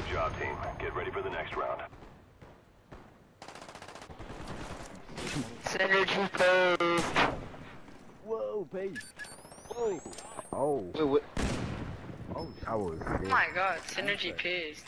Good job, team. Get ready for the next round. Synergy post! Whoa, babe! Whoa! Oh! Wait, what? Oh, that was sick. Oh my god, synergy pissed.